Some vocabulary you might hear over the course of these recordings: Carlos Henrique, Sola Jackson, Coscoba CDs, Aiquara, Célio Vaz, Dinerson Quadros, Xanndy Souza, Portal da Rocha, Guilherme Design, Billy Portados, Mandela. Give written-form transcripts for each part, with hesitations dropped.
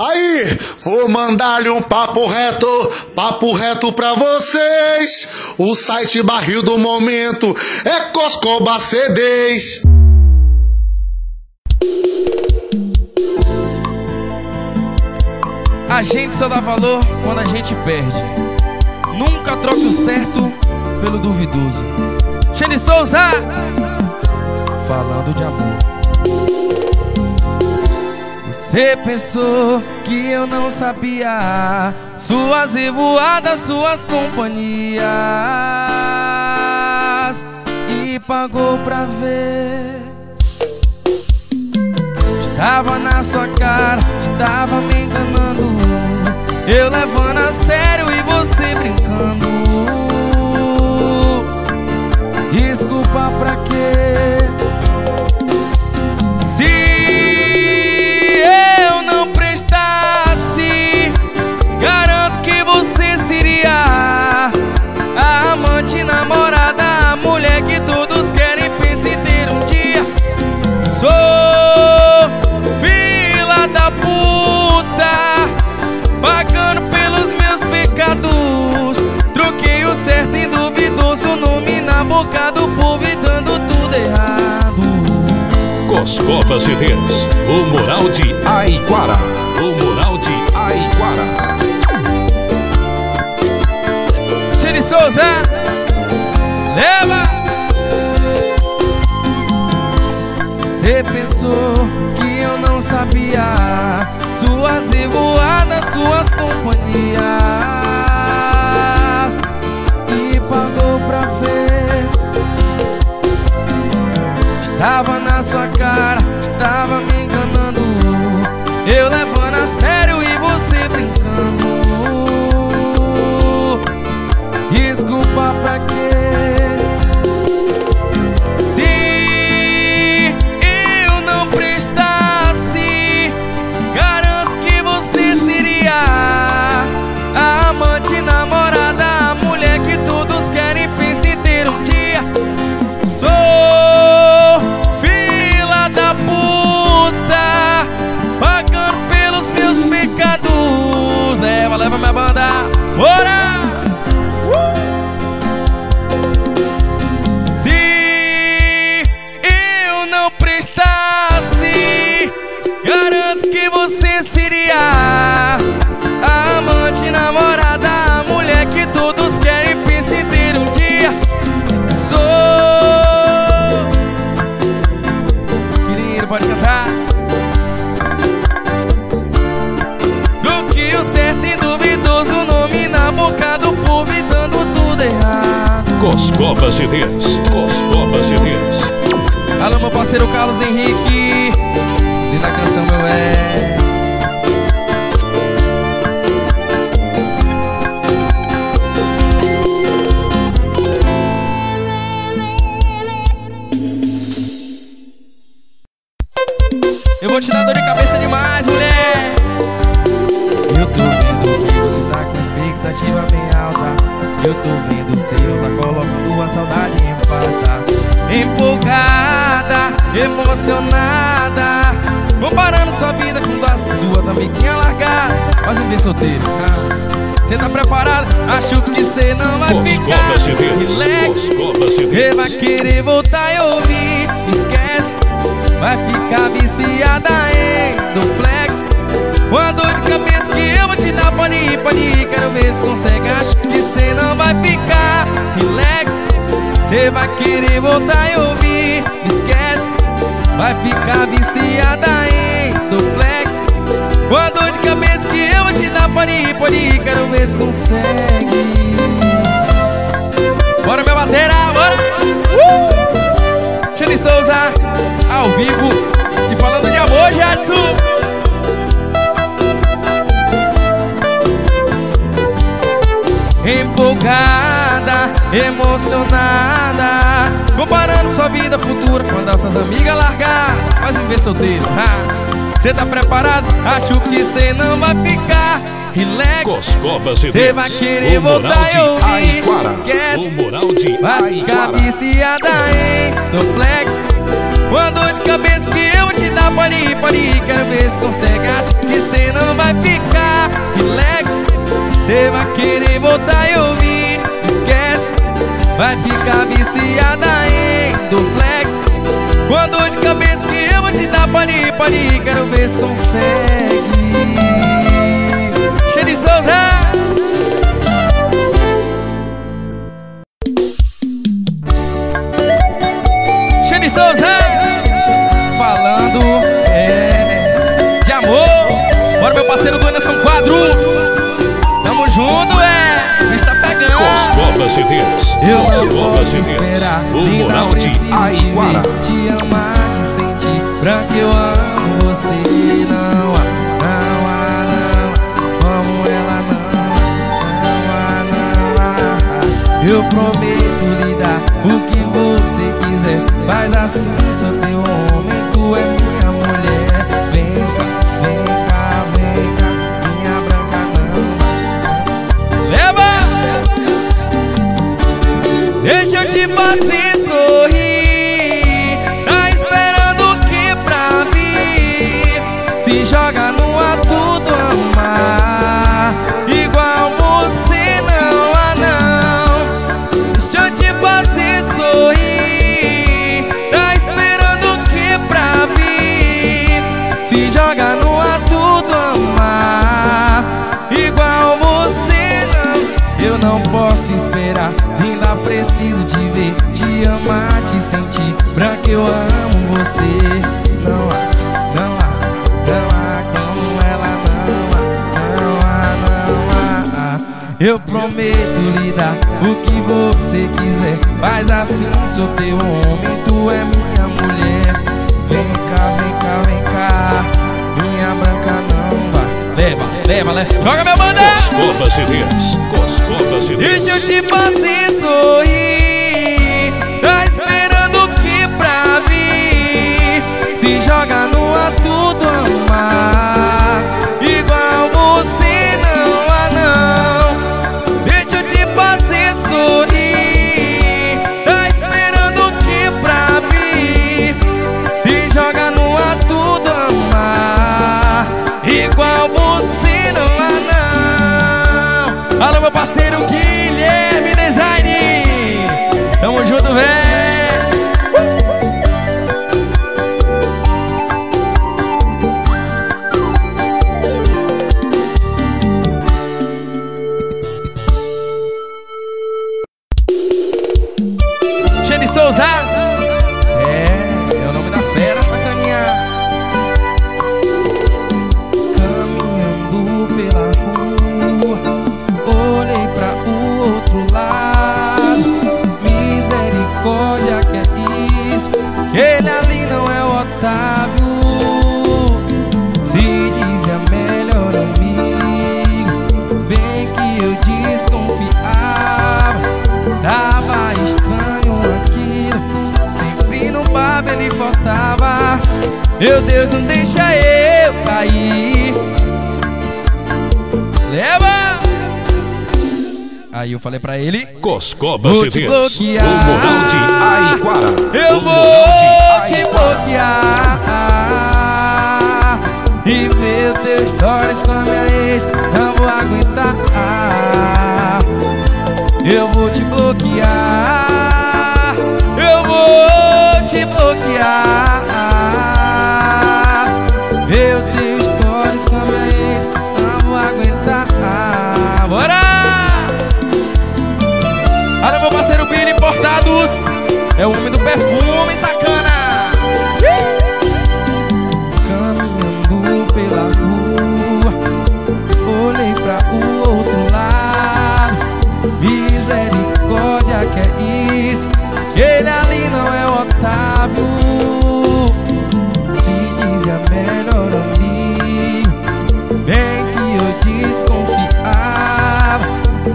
Aí, vou mandar-lhe um papo reto pra vocês. O site barril do momento é Coscoba CDs. A gente só dá valor quando a gente perde. Nunca troca o certo pelo duvidoso. Xanndy Souza, falando de amor. Você pensou que eu não sabia suas revoadas, suas companhias, e pagou pra ver. Estava na sua cara, estava me enganando, eu levando a sério e você brincando. Desculpa pra quê? Se eu não prestasse, garanto que você seria a amante, namorada, a mulher que todos querem pensar ter um dia. Sou filha da puta, pagando pelos meus pecados. Troquei o certo em duvidoso, nome na boca do povo e dando tudo errado. Coscoba CDs, o mural de Aiquara, o mural de Aiquara. Xanndy Souza, leva! Você pensou que eu não sabia suas revoadas, suas companhias, e pagou pra ver. Estava na sua cara, estava me enganando, eu levando a sério e você brincando. Desculpa pra quê? Se eu não prestasse, garanto que você seria a amante, namorada, a mulher que todos querem pensar ter um dia. Sou minha banda, bora! Se eu não prestasse, garanto que você seria a amante, namorada, a mulher que todos querem pensar ter um dia. Sou... Querido, pode cantar. Troquei o certo e duvidoso, nome na boca do povo e dando tudo errado. Coscoba CDs, Coscoba CDs. Alô, meu parceiro Carlos Henrique, e na canção meu é. Eu vou te dar dor de cabeça demais, mulher. Eu tô vendo que você tá com expectativa bem alta. Eu tô vendo o seu, tá colocando a saudade em falta. Empolgada, emocionada, comparando sua vida com as suas amiguinhas largadas. Mas não tem solteiro, não. Cê tá preparado? Acho que cê não vai ficar. Relax, cê vai querer voltar e ouvir. Esquece, vai ficar viciada em Duplex. Uma dor de cabeça que eu vou te dar, pode ir, quero ver se consegue. Acho que cê não vai ficar, relax, cê vai querer voltar e ouvir. Esquece, vai ficar viciada em Duplex. Uma dor de cabeça que eu vou te dar, pode ir, quero ver se consegue. Bora, meu batera, bora! Xanndy Souza, ao vivo, e falando de amor, Jadson. Empolgada, emocionada, comparando sua vida futura quando as suas amigas largar. Mas não vê solteiro, ah. Cê tá preparado? Acho que cê não vai ficar. Relax, cê vai querer voltar e ouvir. Esquece, vai ficar viciada em Duplex. Uma dor de cabeça que eu vou te dar, pode ir, quero ver se consegue. Acho que cê não vai Você vai querer voltar e ouvir. Esquece, vai ficar viciada em Duplex. Boa dor de cabeça que eu vou te dar. Pode ir, quero ver se consegue. Xanndy Souza. Xanndy Souza falando de amor. Bora, meu parceiro Dinerson Quadros. Tamo junto, a gente tá pegando. Coscoba CDs. Eu não posso esperar nem na hora de Aiquara. Te amar, te sentir, pra que eu amo você. Não há, não há. Eu prometo lhe dar o que você quiser, mas assim sou teu homem, tu é minha mulher. Vem cá, minha branca não. Leva! Deixa eu te fazer sorrir. Tá esperando o que pra vir? Se joga no ar, tudo amar. Igual você não há, não. Deixa eu te fazer sorrir. Tá esperando o que pra vir? Se joga no ar, tudo amar. Igual você não. Eu não posso esperar, ainda preciso te ver, te amar, te sentir, pra que eu amo você. Não há, não há, não há como ela, não há, não há, não há. Eu prometo lhe dar o que você quiser, mas assim sou teu homem, tu é minha mulher. Vem cá, minha branca não vai. Leva, joga meu banda! Coscoba CDs. Deixa eu te fazer sorrir. Tá esperando o que pra vir? Se joga no ar, tudo amar. Igual você não há, não. Sorrir, tá esperando o que pra vir? Se joga no ar, tudo amar. Igual você não há, não. Alô, meu parceiro Guilherme Design. Tamo junto, é o nome da fera, sacaninha. Caminhando pela rua, olhei pra o outro lado. Misericórdia, que é isso? Ele ali não é o Otávio. Se diz a melhor amigo, bem que eu desconfiava. Tava estranho aqui. Sempre no bar ele faltava. Meu Deus, não deixa eu cair. Leva! Aí eu falei pra ele: Coscoba CDs, vou te bloquear. Eu vou te bloquear. E ver teus stories com a minha ex, não vou aguentar. Eu vou te bloquear. Te bloquear. Eu tenho stories com a minha ex, não vou aguentar. Bora! Olha meu parceiro Billy Portados. É o homem do perfume, sacana. Caminhando pela rua, olhei pra o outro lado. Misericórdia, que é isso? Ele ali não é o Otávio. Se diz a melhor amigo, bem que eu desconfiava.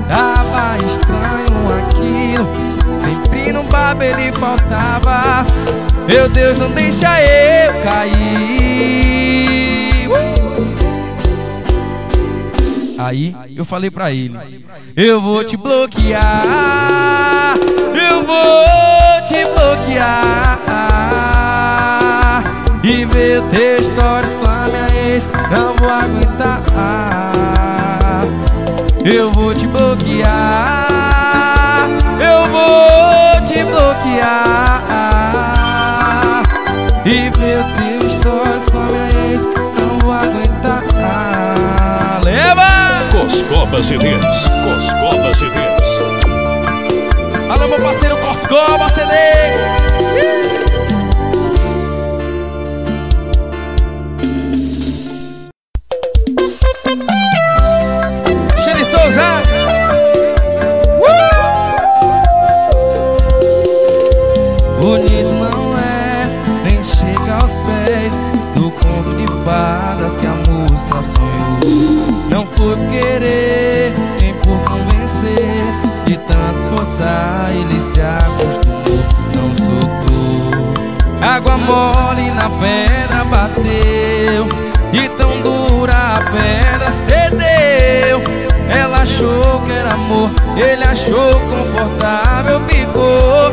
Tava estranho aquilo, sempre no bar ele faltava. Meu Deus, não deixa eu cair. Aí eu falei pra ele: eu vou te bloquear. Eu vou te bloquear. E ver teus stories com a minha ex, não vou aguentar. Eu vou te bloquear, eu vou te bloquear. E ver teus stories com a minha ex, não vou aguentar. Leva! Coscoba CDs, Coscoba CDs. Alô, meu parceiro Coscoba CDs. Bonito não é, nem chega aos pés do conto de fadas que a moça sonhou. Não foi por querer, nem por convencer, de tanto forçar ele se acostumou. Não soltou, água mole na pedra bateu, e tão dura a pedra cedeu. Ela achou que era amor, ele achou confortável, ficou.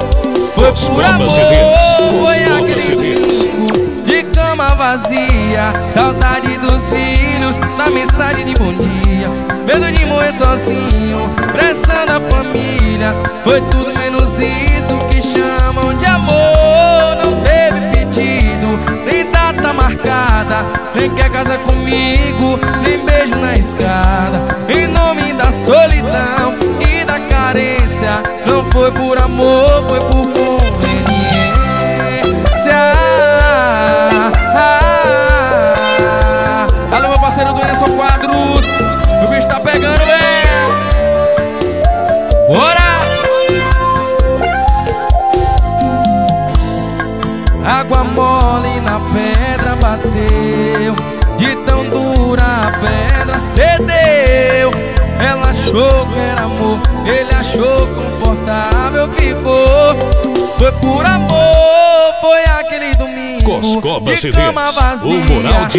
Foi por amor, foi aquele domingo de cama vazia, saudade dos filhos, da mensagem de bom dia, medo de morrer sozinho, pressão da família. Foi tudo menos isso que chamam de amor. Não teve pedido, nem data marcada, nem quer casar comigo, nem beijo na escada. Em nome da solidão e da carência, não foi por amor, foi por conveniência. Alô, meu parceiro do Dinerson Quadros, o bicho tá pegando, velho. Bora! Água mole na pedra bateu, de tão dura a pedra cedeu. Ela achou que era amor, ele achou confortável, ficou. Foi por amor, foi aquele domingo Coscoba de cama vazia,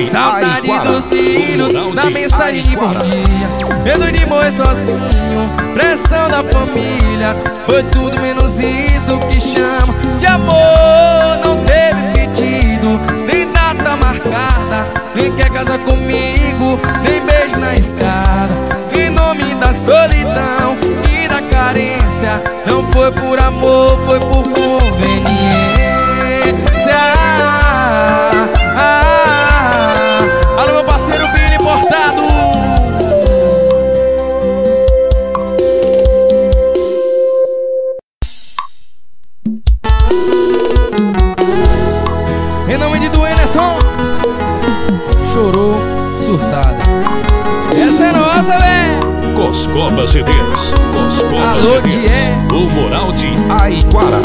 saudade dos filhos, da mensagem de bom dia, medo de morrer sozinho, pressão da família. Foi tudo menos isso que chama de amor. Não teve pedido, nem data marcada, nem quer casar comigo, nem beijo na escada. Em nome da solidão e da carência, não foi por amor, foi por conveniência. Alô, meu parceiro Billy Portado. Em nome de Dinerson, chorou, surtada. Essa é nossa, véi. Coscoba CDs, Coscoba CDs, o moral de Aiquara.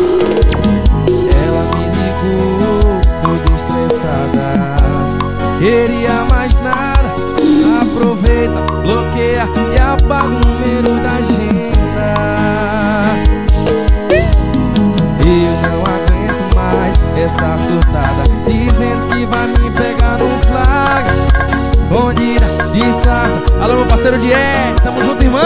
Ela me ligou, toda estressada, queria mais nada. Aproveita, bloqueia e apaga o número da agenda. Eu não aguento mais essa surtada, dizendo que vai me pegar num flagra. Bom dia, dissasa. Alô, meu parceiro Dié, tamo junto, irmã.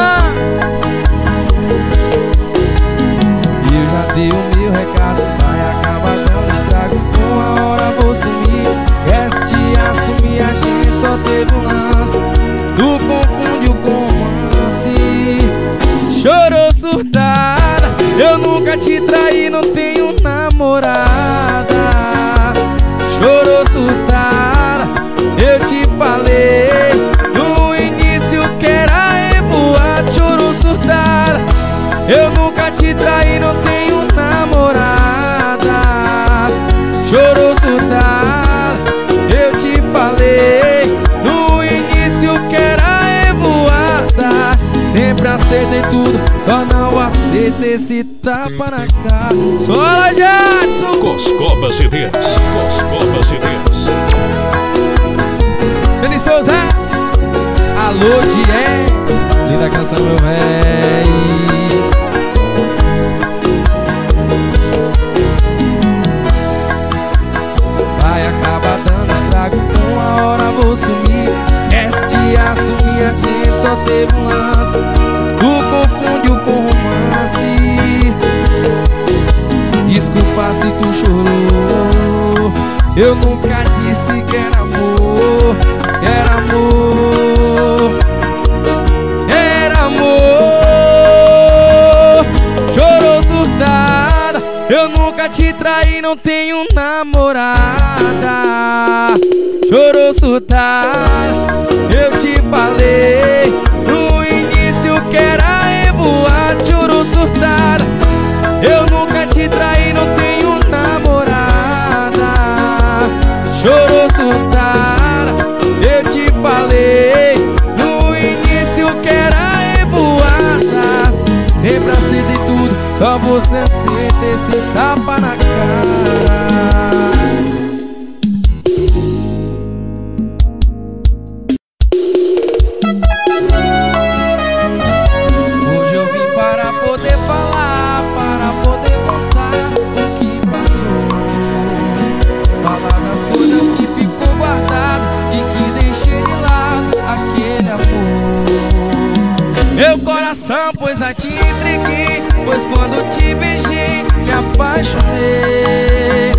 Eu já dei o meu recado, vai acabar dando estrago. Uma hora vou sumir, esquece de assumir. A gente só teve um lance, tu confundiu com romance. Chorou surtada, eu nunca te traí, não tenho namorada. Chorou surtada, eu te falei no início que era revoar. Choro surtada, eu nunca te traí, não tenho namorada. Choro surtada, eu te falei no início que era revoada. Sempre aceitei tudo, só não aceitei esse tapa na cara. Sola Jackson, Coscoba CDs, Coscoba CDs. Xanndy Souza, alô, Dié, linda canção, meu véi. Vai acabar dando estrago, uma hora vou sumir. Esquece de assumir, a gente só teve um lance, tu confundiu com romance. Desculpa se tu chorou, eu nunca disse que era amor. Era amor, era amor. te trair, não tenho namorada. Chorou, surtar, eu te falei no início que era reboar. Chorou, surtar, eu nunca te traí, não tenho namorada. Chorou, surtar, eu te falei no início que era reboada. Sempre aceitei tudo, só você aceita esse tapa na cara. Pois a te entreguei, pois quando te beijei me apaixonei.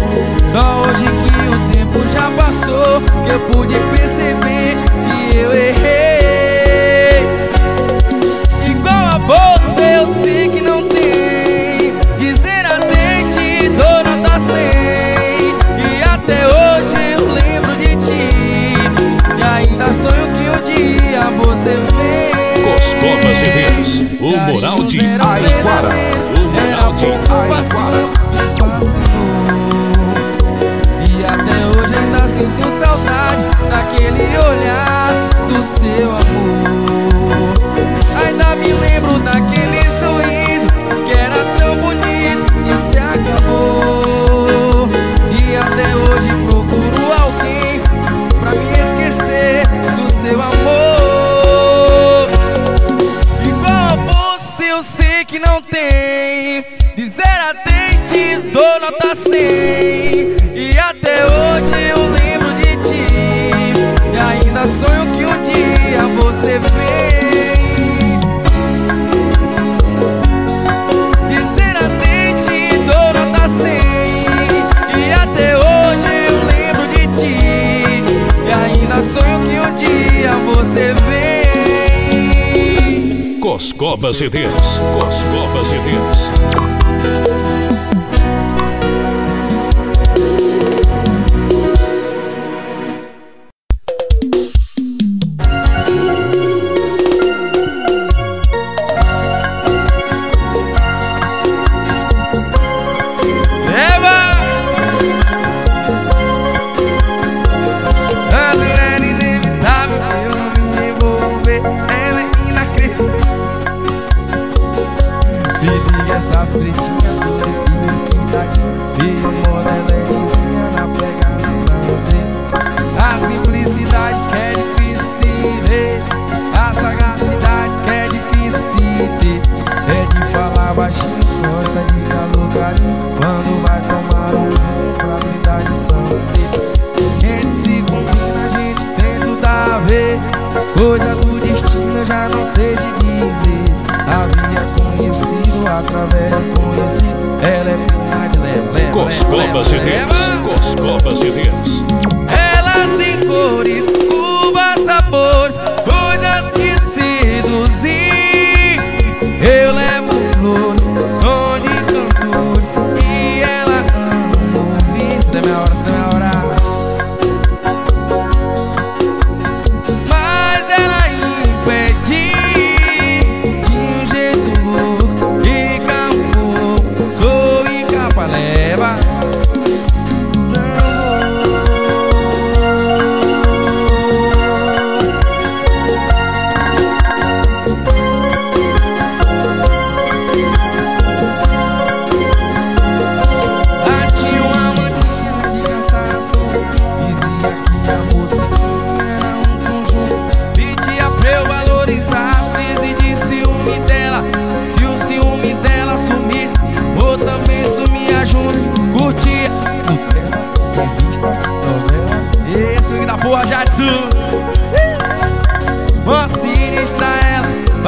Só hoje que o tempo já passou que eu pude perceber que eu errei. Igual a bolsa eu sei que não tem, dizer adeus te dou nota 100. E até hoje eu lembro de ti e ainda sonho que um dia você vem. Coscoba CDs, o moral de Aiquara. O moral de Aiquara. E até hoje ainda sinto saudade daquele olhar do seu amor. Ainda me lembro daquele sorriso que era tão bonito e se acabou. E até hoje procuro alguém pra me esquecer do seu amor. Eu sei que não tem, dizer adeus te dou nota 100. E até hoje eu lembro de ti e ainda sonho que um dia você vem. Dizer adeus te dou nota 100. E até hoje eu lembro de ti e ainda sonho que um dia você vem. Coscoba CDs, Coscoba CDs. Coisa do destino, eu já não sei te dizer. Havia conhecido através do conhecido. Ela é prima de Lelé. Coscoba CDs, Coscoba CDs. Ela tem cores, curvas, sabores, coisas que seduzir. Eu levo flores, som de cantores, e ela ama ouvir. Isso é minha hora, isso é minha hora.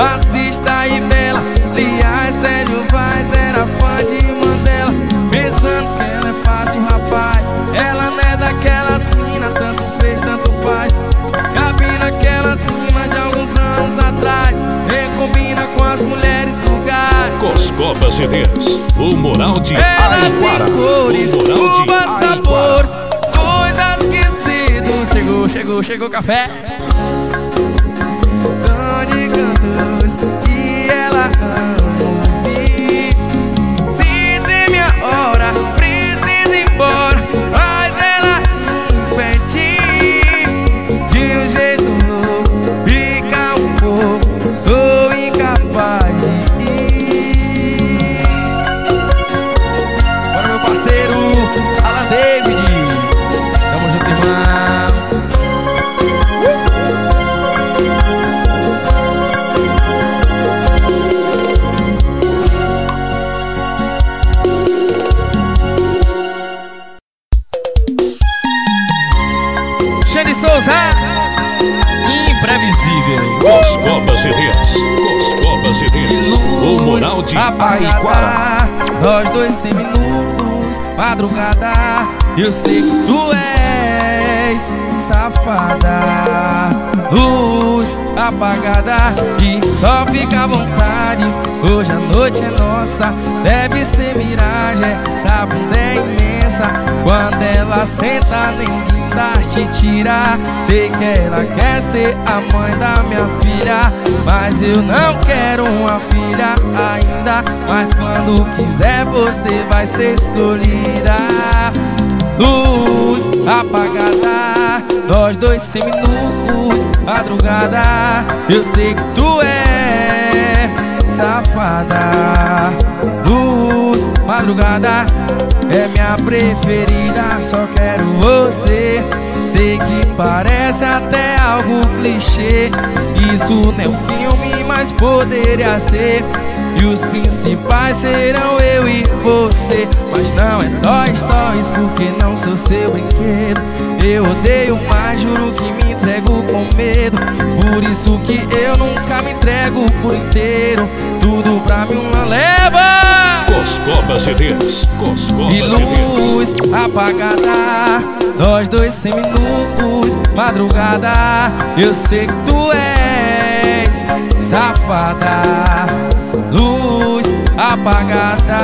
Assista e bela, aliás, Célio Vaz era fã de Mandela. Pensando que ela é fácil, rapaz, ela não é daquelas mina, tanto fez, tanto faz. Cabe naquela cima de alguns anos atrás, recombina com as mulheres vulgares. Coscoba CDs, o Moral de Aiquara. Ela tem cores, uvas, sabores, coisas que se não chegou, chegou café. São de cantos que ela ama ouvir. Se tem minha hora, precisa ir embora, mas ela impedir. De um jeito novo, pica o povo, sou incapaz de ir. Bora, meu parceiro, Alan David. Tamo junto, irmão. Xanndy Souza, imprevisível. Coscoba CDs, Coscoba CDs, o Moral de Aiquara. Nós dois sem minutos, madrugada. Eu sei que tu és safada, luz apagada e só fica à vontade. Hoje a noite é nossa, deve ser miragem. Sabe, é imensa quando ela senta nem te tirar. Sei que ela quer ser a mãe da minha filha, mas eu não quero uma filha ainda. Mas quando quiser você vai ser escolhida. Luz apagada, nós dois sem minutos, madrugada. Eu sei que tu é safada, luz madrugada é minha preferida, só quero você. Sei que parece até algo clichê, isso não é um filme, mas poderia ser. E os principais serão eu e você, mas não é nós, porque não sou seu brinquedo. Eu odeio, mas juro que me entrego com medo. Por isso que eu nunca me entrego por inteiro. Tudo pra mim uma leva. Coscoba CDs, Coscoba CDs. E luz apagada, nós dois sem minutos, madrugada. Eu sei que tu és safada, luz apagada,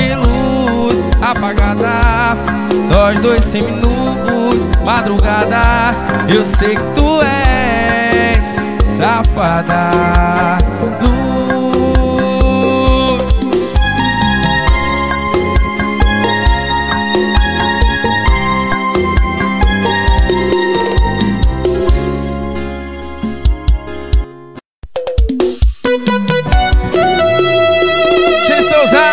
e luz apagada, nós dois sem minutos, madrugada. Eu sei que tu és safada, luz. Xanndy Souza,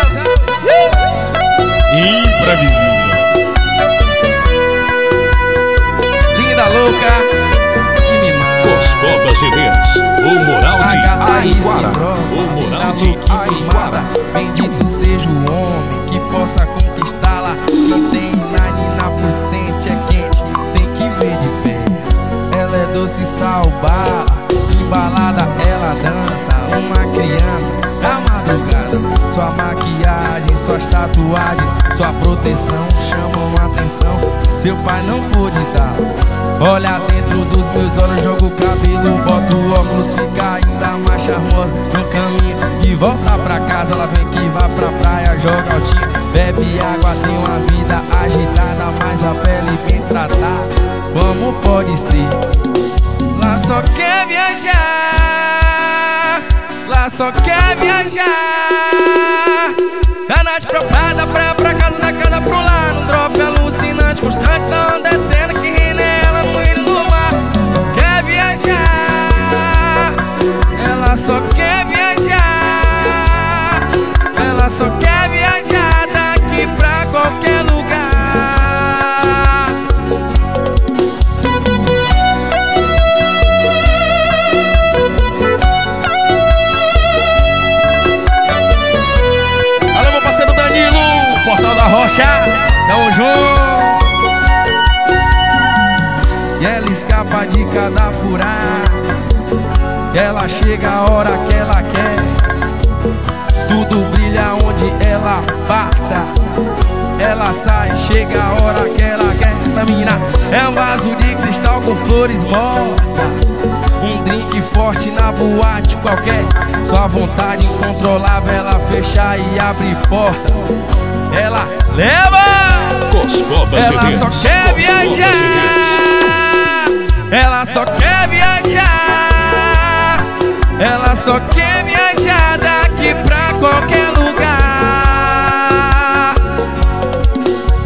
imprevisível. Linda, louca. Coscoba CDs, o Moral de Aiquara. O Moral de Aiquara. Bendito seja o homem que possa conquistá-la. Que tem narina pulsante, é quente, tem que ver de pé. Ela é doce, sal, bala, embalada, ela dança. Uma criança da madrugada. Sua maquiagem, suas tatuagens, sua proteção chamam a atenção. Seu pai não pôde dar. Olha dentro dos meus olhos, jogo o cabelo, boto o óculos, fica ainda mais charmosa. No caminho e volta pra casa, ela vem que vai pra praia, joga altinha, bebe água, tem uma vida agitada, mas a pele bem tratada, como pode ser? Lá só quer viajar, lá só quer viajar. Da noite pra prada, praia pra casa, da casa pro lar, num drop alucinante, constante, não detendo que ri nela no hino do mar. Só quer viajar, ela só quer viajar, ela só quer viajar daqui pra qualquer lugar. Portal da Rocha, tamo junto. E ela escapa de cada furada. Ela chega a hora que ela quer. Tudo brilha onde ela passa. Ela sai, chega a hora que ela quer. Essa mina é um vaso de cristal com flores mortas. Um drink forte na boate qualquer. Sua vontade incontrolável, ela fechar e abrir portas. Ela leva! Coscoba CDs. Ela só quer viajar. Ela só quer viajar. Ela só quer viajar daqui pra qualquer lugar.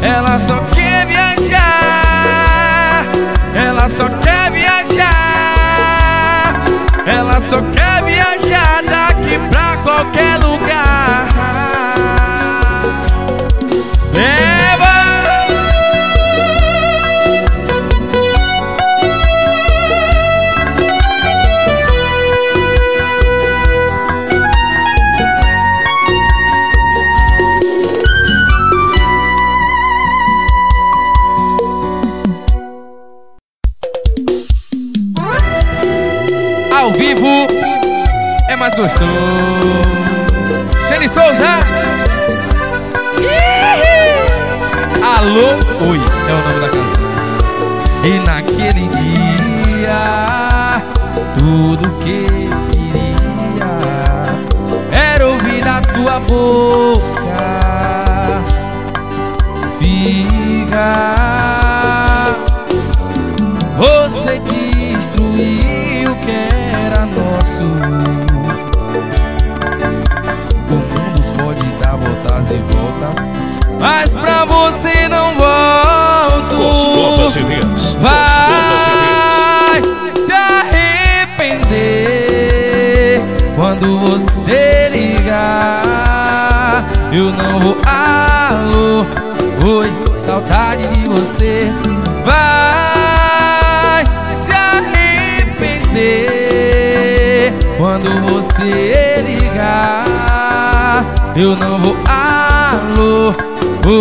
Ela só quer viajar. Ela só quer viajar. Ela só quer viajar daqui pra qualquer lugar. Ao vivo é mais gostoso. Xanndy Souza. Alô, oi, é o nome da canção. E naquele dia, tudo que queria era ouvir da tua boca. Fica, você destruiu quem era nosso. O mundo pode dar voltas e voltas, mas pra você não volto. Vai se arrepender quando você ligar. Eu não vou. Alô, oi, saudade de você. Vai se arrepender quando você ligar, eu não vou. Alô,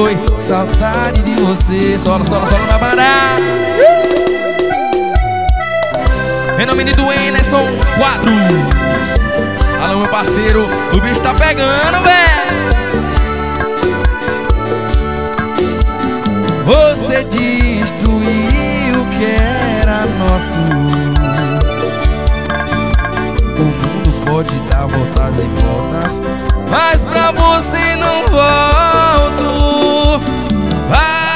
oi, saudade de você. Solo, solo, solo, vai parar. Em nome de Dinerson Quadros. Alô, meu parceiro, o bicho tá pegando, velho. Você destruiu o que era nosso. O mundo pode dar voltas e voltas, mas pra você não volto. Vai.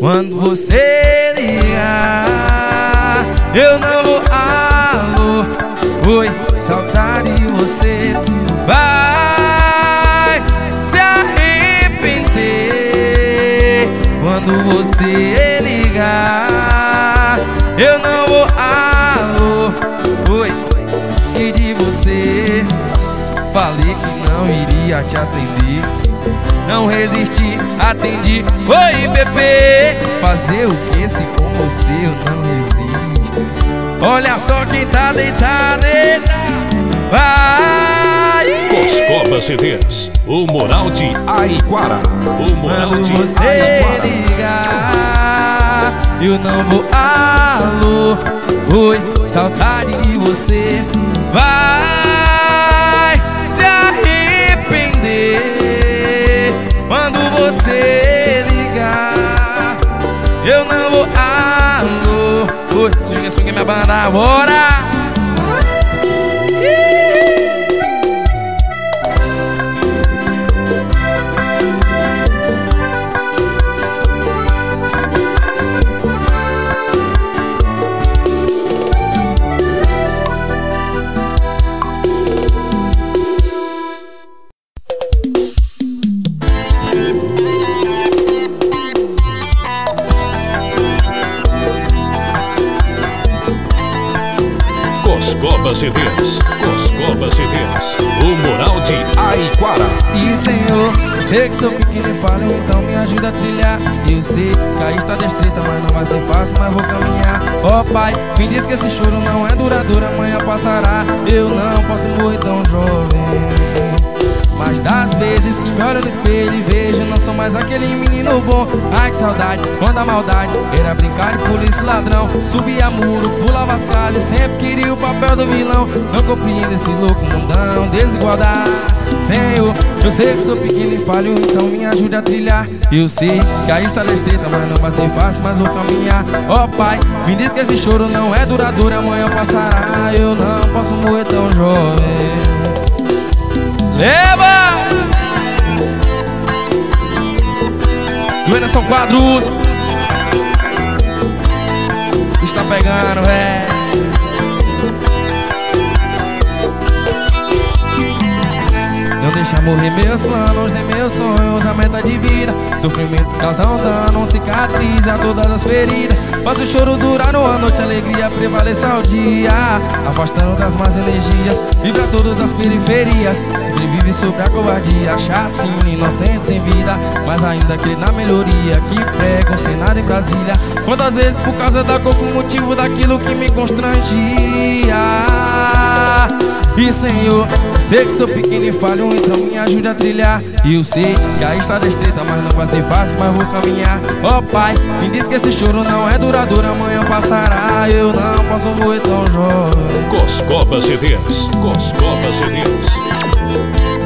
Quando você ligar, eu não vou. Alô, oi, saudade de você. Vai se arrepender quando você ligar. Eu não vou. Alô, oi, e de você? Falei que não iria te atender, não resisti, atendi. Oi, bebê, fazer o que se com você eu não resisto? Olha só quem tá deitado, vai. Coscoba CDs, o moral de Aiquara. O moral quando de você Aiquara ligar, eu não vou. Alô, oi, saudade de você. Vai se arrepender quando você ligar. Eu não vou. Alô, oi, swinga, swinga, minha banda, bora. Coscoba CDs, o moral de Aiquara. E Senhor, eu sei que sou pequeno e falho, então me ajuda a trilhar. Eu sei que aí está destrita, mas não vai ser fácil, mas vou caminhar. Ó Pai, me diz que esse choro não é duradouro, amanhã passará. Eu não posso morrer tão jovem. Mas das vezes que me olho no espelho e vejo, não sou mais aquele menino bom. Ai que saudade, quando a maldade era brincar de polícia e ladrão. Subia muro, pulava as casas, sempre queria o papel do vilão. Não compreendo esse louco mundão, desigualdade. Senhor, eu sei que sou pequeno e falho, então me ajude a trilhar. Eu sei que a estrada é estreita, mas não vai ser fácil, mas vou caminhar. Ó Pai, me diz que esse choro não é duradouro, amanhã passará. Eu não posso morrer tão jovem. Leva! Dinerson Quadros está pegando, é. Não deixa morrer meus planos, nem meus sonhos, a meta de vida. Sofrimento causa um dano, cicatriza todas as feridas. Faz o choro durar numa noite, alegria prevaleça o dia. Afastando das más energias, livra todos das periferias. Sobrevive sobre a covardia, chacina, inocente sem vida. Mas ainda crê na melhoria que prega o cenário em Brasília. Quantas vezes por causa da cor fui motivo daquilo que me constrangia. E Senhor, sei que sou pequeno e falho, então me ajude a trilhar. E eu sei que a estrada é estreita, mas não vai ser fácil, mas vou caminhar. Ó Pai, me diz que esse choro não é duradouro, amanhã passará. Eu não posso morrer tão jovem. Coscoba CDs, Coscoba CDs.